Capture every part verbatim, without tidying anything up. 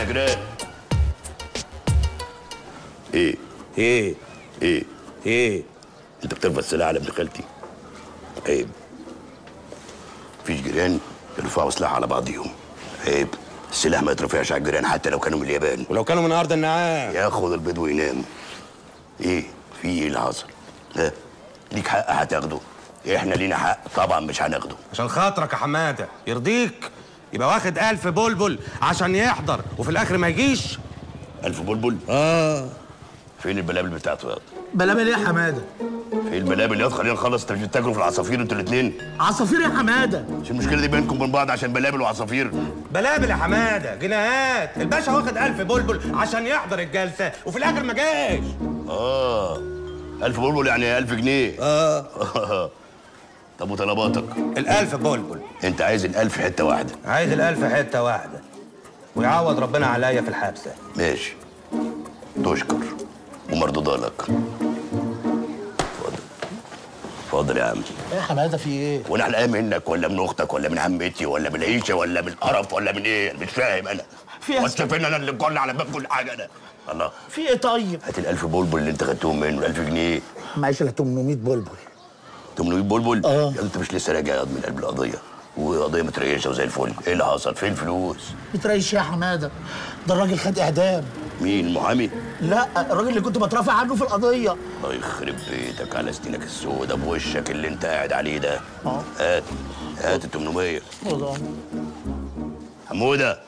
نجران. ايه؟ ايه؟ ايه؟ ايه؟ انت بترفع السلاح على ابن خالتي؟ عيب. مفيش جيران يرفعوا سلاح على بعضيهم. عيب. السلاح ما يترفعش على الجيران حتى لو كانوا من اليابان. ولو كانوا من ارض النعام. ياخد البيض وينام. ايه؟ في ايه اللي حصل؟ ها؟ ليك حق هتاخده. احنا لينا حق طبعا مش هناخده. عشان خاطرك يا حماده، يرضيك؟ يبقى واخد ألف بلبل عشان يحضر وفي الآخر ما يجيش؟ ألف بلبل؟ آه. فين البلابل بتاعته يا اسطى؟ بلابل إيه يا حمادة؟ فين البلابل يا اسطى؟ خلينا نخلص. أنتوا مش بتاكلوا في العصافير أنتوا الاتنين؟ عصافير يا حمادة؟ مش المشكلة دي بينكم وبين بعض عشان بلابل وعصافير؟ بلابل يا حمادة، جناهات، الباشا واخد ألف بلبل عشان يحضر الجلسة وفي الآخر ما جاش. آه. ألف بلبل يعني ألف جنيه. آه. طب وطلباتك؟ الألف بلبل. أنت عايز الألف حتة واحدة. عايز الألف حتة واحدة. ويعوض ربنا عليا في الحبسة. ماشي. تشكر ومردودة لك. اتفضل. اتفضل يا عم. إيه يا حمادة في إيه؟ وأنا حلقان منك ولا من أختك ولا من عمتي ولا من العيشة ولا من القرف ولا من إيه؟ مش فاهم أنا. في إيه؟ وأنت فين أنا اللي كل على باب كل حاجة أنا. الله. في إيه طيب؟ هات الألف بلبل اللي أنت خدتهم منه، الألف جنيه. معلش ال تمنمية بلبل. تمنمية بلبل؟ اه انت مش لسه راجع من قلب القضيه، وقضيه متريشه وزي الفل، ايه اللي حصل؟ فين الفلوس؟ متريش يا حماده، ده الراجل خد اعدام. مين؟ المحامي؟ لا، الراجل اللي كنت بترافع عنه في القضيه. الله يخرب بيتك على سنينك السوداء بوشك اللي انت قاعد عليه ده. اه هات هات ال تمنمية. والله حموده.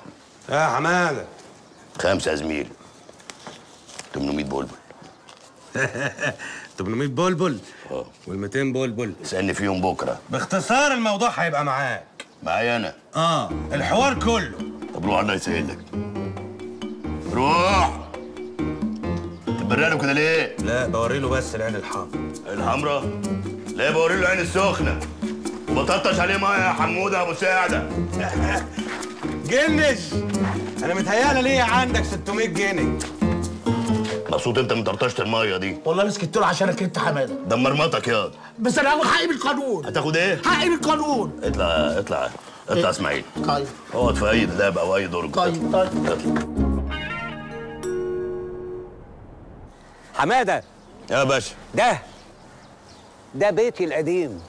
يا حماده. خمسه يا زميلي. تمنمية بلبل. تمنمية بلبل اه وال200 بلبل اسألني فيهم بكره. باختصار الموضوع هيبقى معاك. معايا انا؟ اه الحوار كله. طب روح الله يسهلك. روح. تبرق له كده ليه؟ لا بوري له بس العين الحمراء. الحمراء؟ لا بوري له العين السخنه. وبططش عليه ميه يا حموده ابو ساعده. جنش. انا متهيألي ليه عندك ستمية جنيه؟ مبسوط انت من طرطشه الميه دي؟ والله مسكت له عشان اكلت حماده. دمرمطك ياض. بس انا هاخد حقي بالقانون. هتاخد ايه؟ حقي بالقانون. اطلع اطلع اطلع اسماعيل. طيب اقعد في اي دلاب او اي درج. طيب طيب اطلع. حماده يا باشا، ده ده بيتي القديم.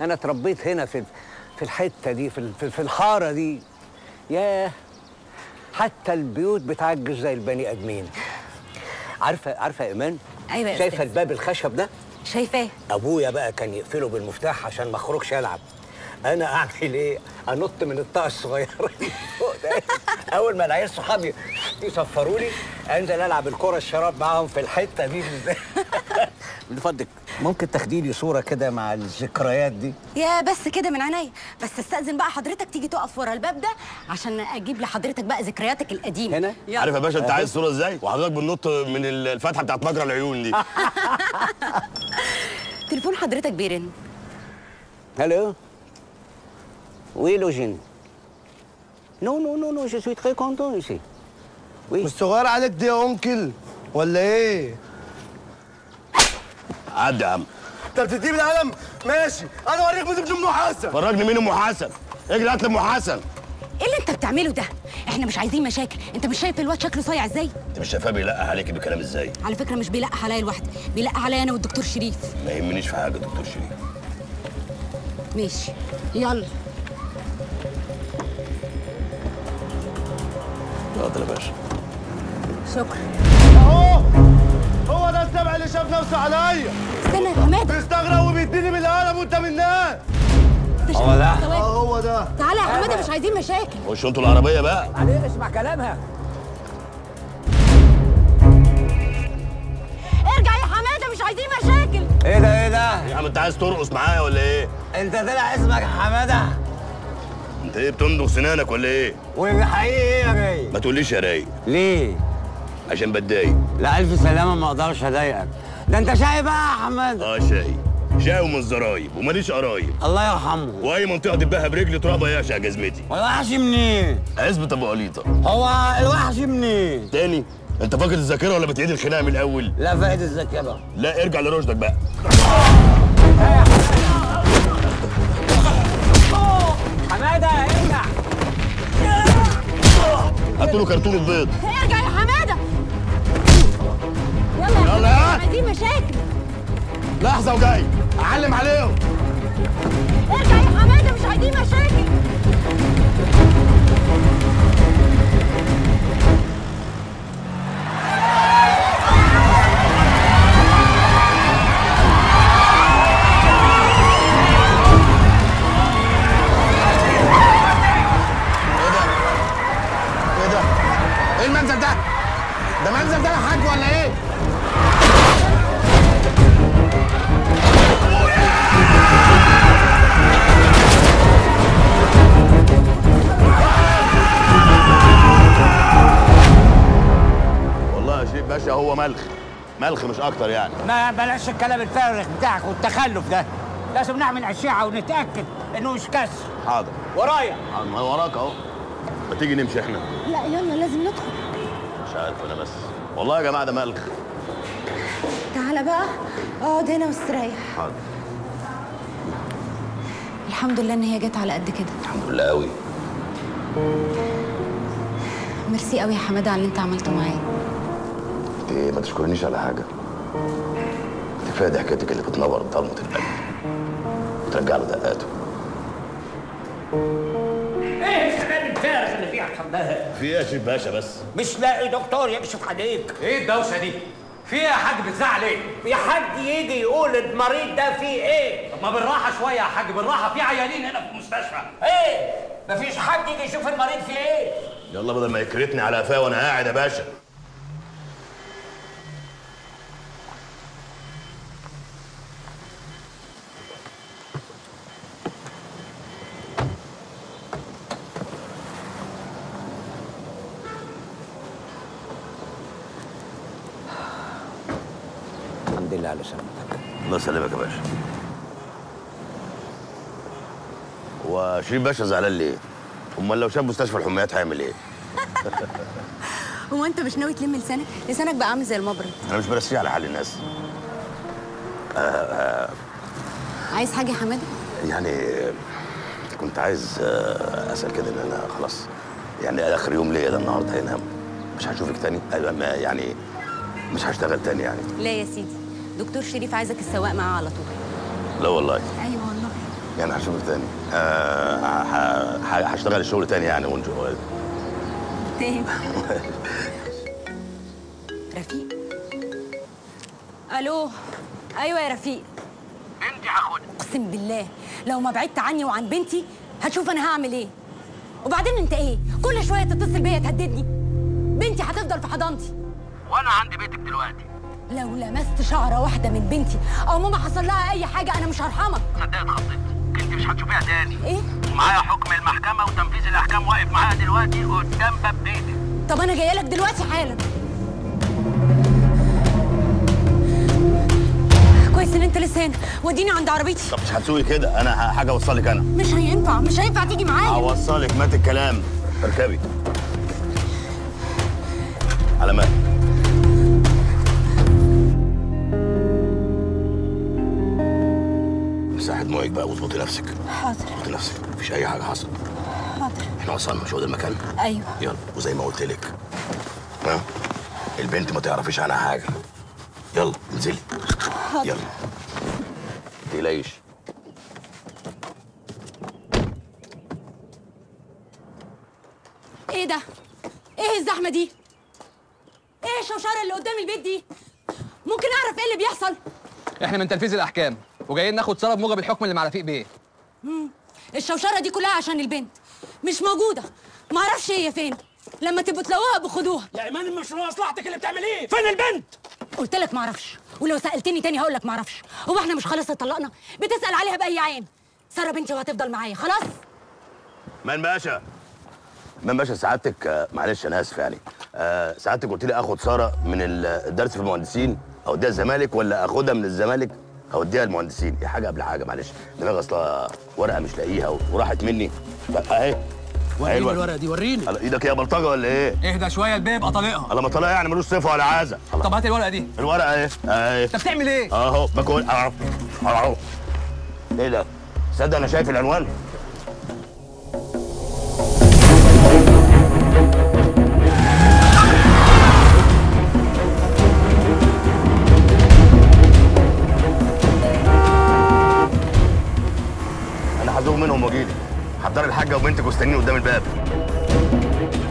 انا اتربيت هنا في في الحته دي، في في الحاره دي. ياه، حتى البيوت بتعجز زي البني ادمين. عارفه عارفه يا ايمان؟ ايوه يا شايفه الباب الخشب ده؟ شايفاه. ابويا بقى كان يقفله بالمفتاح عشان ما اخرجش العب. انا اعمل ايه؟ انط من الطاقه الصغيره فوق ده. اول ما العيال صحابي يصفروني انزل العب الكره الشراب معاهم في الحته دي بالذات. من فضلك ممكن تاخدي لي صوره كده مع الذكريات دي؟ يا بس كده من عينيا، بس استاذن بقى حضرتك تيجي تقف ورا الباب ده عشان اجيب لحضرتك بقى ذكرياتك القديمه هنا. عارف يا باشا انت عايز صوره ازاي؟ وحضرتك بننط من الفتحه بتاعت مجرى العيون دي. تليفون حضرتك بيرن. الو. Oui, Login. Non, non, non, non, je suis très content ici. Oui. والصغير عليك دي يا أونكل ولا إيه؟ عدي يا عم. أنت بتديني بالقلم؟ ماشي، أنا أوريك مدير أم حسن. فرجني مين أم حسن؟ اجري هات لي أم حسن. إيه اللي أنت بتعمله ده؟ إحنا مش عايزين مشاكل، أنت مش شايف الواد شكله صايع إزاي؟ أنت مش شايفاه بيلقح عليكي بكلام إزاي؟ على فكرة مش بيلقح عليا لوحدي، بيلقح عليا أنا والدكتور شريف. ما يهمنيش في حاجة دكتور شريف. ماشي، يلا. اتفضل يا باشا. شكرا. اهو هو ده السبع اللي شاف نفسه عليا. استنى يا حماد. بيستغرق وبيديني بالقلم وانت من الناس. هو ده اه هو ده. تعالى يا حماد مش عايزين مشاكل. خشوا انتوا العربيه بقى. عليه اسمع كلامها. ارجع يا حماد مش عايزين مشاكل. ايه ده ايه ده؟ يا عم انت عايز ترقص معايا ولا ايه؟ انت طلع اسمك حماده؟ انت ايه بتمضغ سنانك ولا ايه؟ والحقيقي ايه يا رايق؟ ما تقوليش يا رايق. ليه؟ عشان بتضايق. لا الف سلامه، ما اقدرش اضايقك. ده انت شاي بقى يا حماد. اه شاي شاي ومن الزرايب وماليش قرايب. الله يرحمه. واي منطقه دبها برجلي تراب ياشا يا جزمتي. والوحش منين؟ عزبة ابو قليطه. هو الوحش منين؟ تاني انت فاقد الذاكره ولا بتعيد الخناقه من الاول؟ لا فاقد الذاكره. لا ارجع لرشدك بقى. حماده ارجع. حط له كرتون البيض. ارجع يا حماده. يلا يلا يا عايزين مشاكل. لحظه وجاي اعلم عليهم. ارجع يا حماده مش عايزين مشاكل. هو ملخ ملخ مش اكتر يعني. ما بلاش الكلام الفارغ بتاعك والتخلف ده، لازم نعمل اشعه ونتاكد انه مش كسر. حاضر ورايا. ما وراك اهو. ما تيجي نمشي احنا؟ لا يلا لازم ندخل. مش عارف انا بس والله يا جماعه ده ملخ. تعالى بقى اقعد هنا واستريح. حاضر. الحمد لله ان هي جت على قد كده. الحمد لله قوي. ميرسي قوي يا حماده على اللي انت عملته معايا. ايه ما تشكرنيش على حاجه. كفايه ضحكتك اللي بتنور ضلمه القلب وترجع له دقاته. ايه الكلام الفارغ اللي فيه احسن ده؟ في ايه يا شريف باشا بس؟ مش لاقي دكتور يكشف عليك. ايه الدوشه دي؟ في ايه يا حاج بتزعل ايه؟ في حد يجي يقول المريض ده فيه ايه؟ طب ما بالراحه شويه يا حاج بالراحه، في عيانين هنا في المستشفى. ايه؟ مفيش حد يجي يشوف المريض فيه ايه؟ يلا بدل ما يكرتني على قفاه وانا قاعد يا باشا. الحمد لله على سلامتك. الله يسلمك يا باشا. هو شريف باشا زعلان ليه؟ امال لو شاف مستشفى الحميات هيعمل ايه؟ هو انت مش ناوي تلم لسانك؟ لسانك بقى عامل زي المبرد. انا مش برسيه على حال الناس. آه آه عايز حاجه يا حماده؟ يعني كنت عايز آه اسال كده ان انا خلاص يعني اخر يوم ليا ده النهارده هينام. مش هشوفك تاني؟ يعني مش هشتغل تاني يعني؟ لا يا سيدي، دكتور شريف عايزك السواق معاه على طول. لا والله. ايوه والله. يعني هشوفك تاني. آه هشتغل الشغل تاني يعني ونشوف تاني. رفيق. الو. ايوه يا رفيق. بنتي هاخدها. اقسم بالله لو ما بعدت عني وعن بنتي هتشوف انا هعمل ايه. وبعدين انت ايه؟ كل شويه تتصل بيا تهددني. بنتي هتفضل في حضانتي. وانا عندي بيتك دلوقتي. لو لمست شعره واحده من بنتي او ماما حصل لها اي حاجه انا مش هرحمك. صدقت اتخضيت، انت مش هتشوفيها تاني. ايه؟ ومعايا حكم المحكمه وتنفيذ الاحكام واقف معايا دلوقتي قدام باب بيتك. طب انا جايه لك دلوقتي حالا. كويس ان انت لسه هنا، وديني عند عربيتي. طب مش هتسوقي كده، انا حاجه اوصلك. انا مش هينفع مش هينفع تيجي معايا. هوصلك مات الكلام. اركبي. على مات. مساحة دموعك بقى واظبطي نفسك. حاضر. اظبطي نفسك، مفيش أي حاجة حصلت. حاضر. احنا وصلنا، مش هو ده المكان؟ أيوه. يلا وزي ما قلت لك ها البنت ما تعرفيش عنها حاجة. يلا انزلي. حاضر. يلا. ما تقلقيش. إيه ده؟ إيه الزحمة دي؟ إيه الشوشرة اللي قدام البيت دي؟ ممكن أعرف إيه اللي بيحصل؟ إحنا من تنفيذ الأحكام. وجايين ناخد سلب موجب الحكم اللي مع رفيق بيه. امم الشوشره دي كلها عشان البنت مش موجوده، ما اعرفش هي فين. لما تبقوا تلاقوها بخدوها. يا ايمان المشروع مصلحتك اللي بتعمليه. فين البنت؟ قلت لك ما اعرفش، ولو سالتني تاني هقول لك ما اعرفش. هو احنا مش خلاص اتطلقنا؟ بتسال عليها باي عين؟ ساره بنتي وهتفضل معايا خلاص. مان باشا مان باشا سعادتك معلش انا اسف يعني أه سعادتك قلت لي اخد ساره من الدرس في المهندسين اوديها الزمالك ولا اخدها من الزمالك هوديها المهندسين؟ يا حاجه قبل حاجه معلش دماغي اصلا ورقه مش لاقيها وراحت مني اهي. وريني الورقه دي وريني. على ايدك يا بلطجه ولا ايه؟ اهدى شويه البيه يبقى طلقها. انا ما طلقها يعني ملوش صفه ولا عازه. طب هات الورقه دي. الورقه ايه؟ اهي. انت بتعمل ايه؟ اهو باكل اهو اهو. ايه ده؟ تصدق انا شايف العنوان. وبنتك واستنيني قدام الباب.